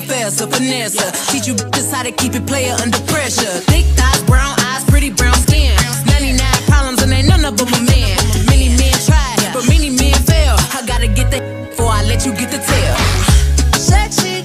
professor, Vanessa. Teach you bitches how to keep it player under pressure. Thick thighs, brown eyes, pretty brown skin. 99 problems and ain't none of them a man. Many men tried, but many men fail. I gotta get the before I let you get the tail. Sexy.